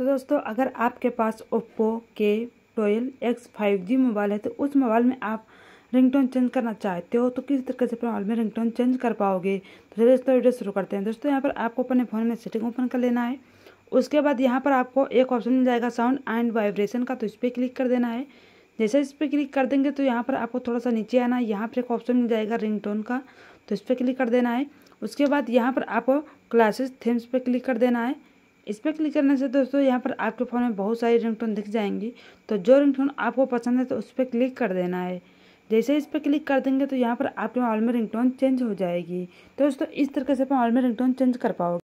तो दोस्तों अगर आपके पास ओप्पो के 12X 5G मोबाइल है तो उस मोबाइल में आप रिंगटोन चेंज करना चाहते हो तो किस तरीके से अपने मोबाइल में रिंगटोन चेंज कर पाओगे। तो चलिए दोस्तों वीडियो शुरू करते हैं। दोस्तों यहाँ पर आपको अपने फ़ोन में सेटिंग ओपन कर लेना है। उसके बाद यहाँ पर आपको एक ऑप्शन मिल जाएगा साउंड एंड वाइब्रेशन का, तो इस पर क्लिक कर देना है। जैसे इस पर क्लिक कर देंगे तो यहाँ पर आपको थोड़ा सा नीचे आना है, यहाँ पर एक ऑप्शन मिल जाएगा रिंगटोन का, तो इस पर क्लिक कर देना है। उसके बाद यहाँ पर आपको क्लासेस थीम्स पर क्लिक कर देना है। इस पर क्लिक करने से दोस्तों यहाँ पर आपके फ़ोन में बहुत सारी रिंगटोन दिख जाएंगी, तो जो रिंगटोन आपको पसंद है तो उस पर क्लिक कर देना है। जैसे इस पर क्लिक कर देंगे तो यहाँ पर आपके मोबाइल में रिंगटोन चेंज हो जाएगी। तो दोस्तों इस तरीके से आप मोबाइल में रिंगटोन चेंज कर पाओगे।